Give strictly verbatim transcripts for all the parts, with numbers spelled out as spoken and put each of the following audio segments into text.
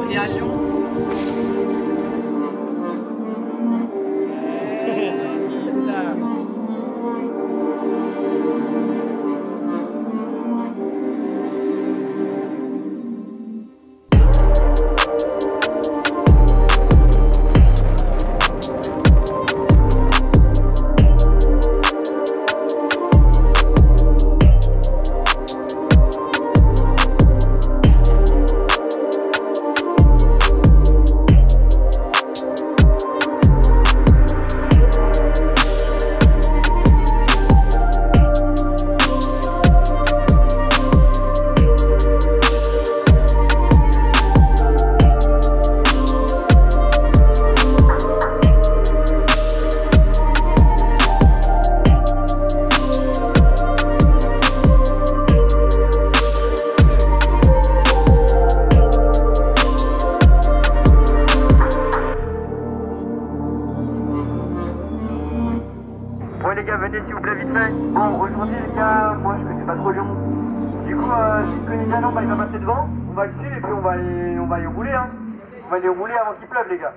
on est à Lyon. Bon les gars, venez s'il vous plaît vite fait. Bon, aujourd'hui les gars, moi je connais pas trop Lyon. Du coup, euh, si je connais bien Lyon, bah, il va passer devant, on va le suivre et puis on va aller, on va aller rouler hein. On va aller rouler avant qu'il pleuve les gars.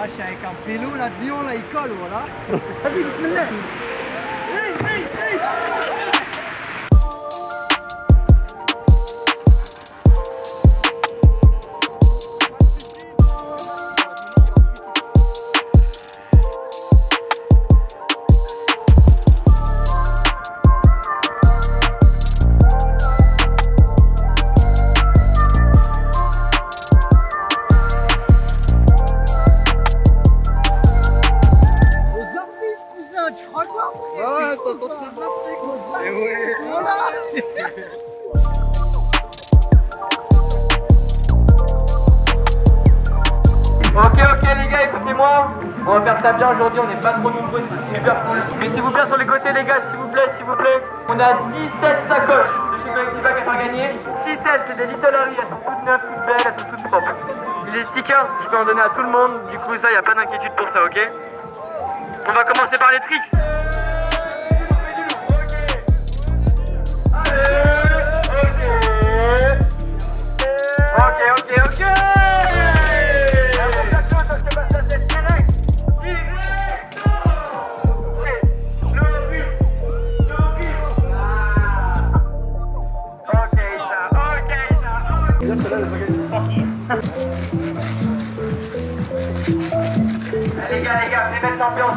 Ah, je suis avec un vélo là de Lyon, là il colle, voilà. T'as vu, bismillah. Hey, hey, hey. On va faire ça bien aujourd'hui, on n'est pas trop nombreux, c'est super cool. Mettez-vous bien sur les côtés les gars, s'il vous plaît, s'il vous plaît. On a dix-sept sacoches de chez Collective à faire gagner. dix-sept, c'est des Little Harry, elles sont toutes neuves, toutes belles, elles sont toutes propres. Les stickers, je peux en donner à tout le monde, du coup ça, il n'y a pas d'inquiétude pour ça, ok? On va commencer par les tricks. Les gars, les gars, venez mettre l'ambiance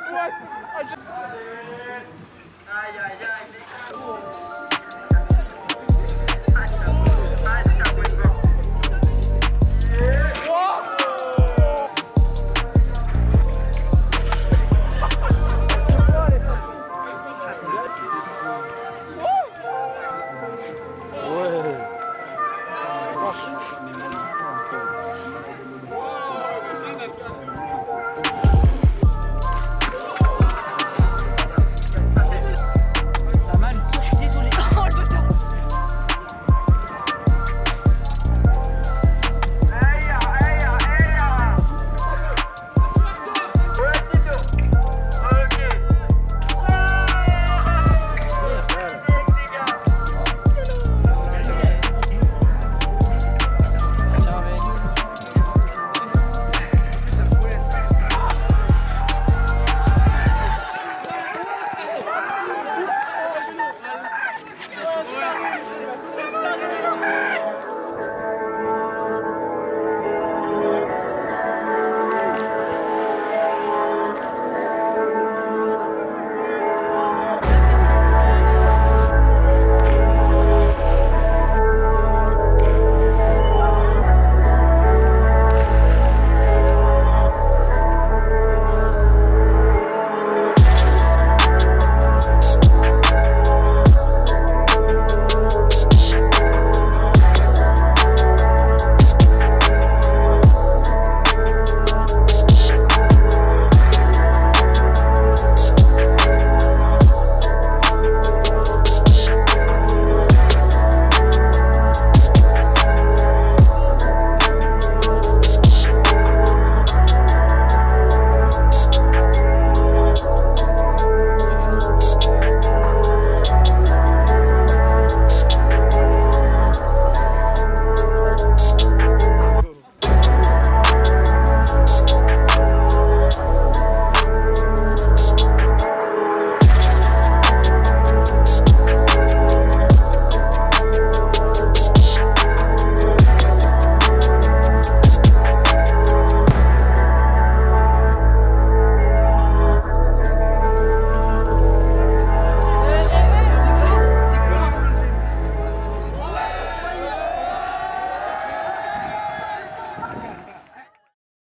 boîte. Aïe aïe aïe.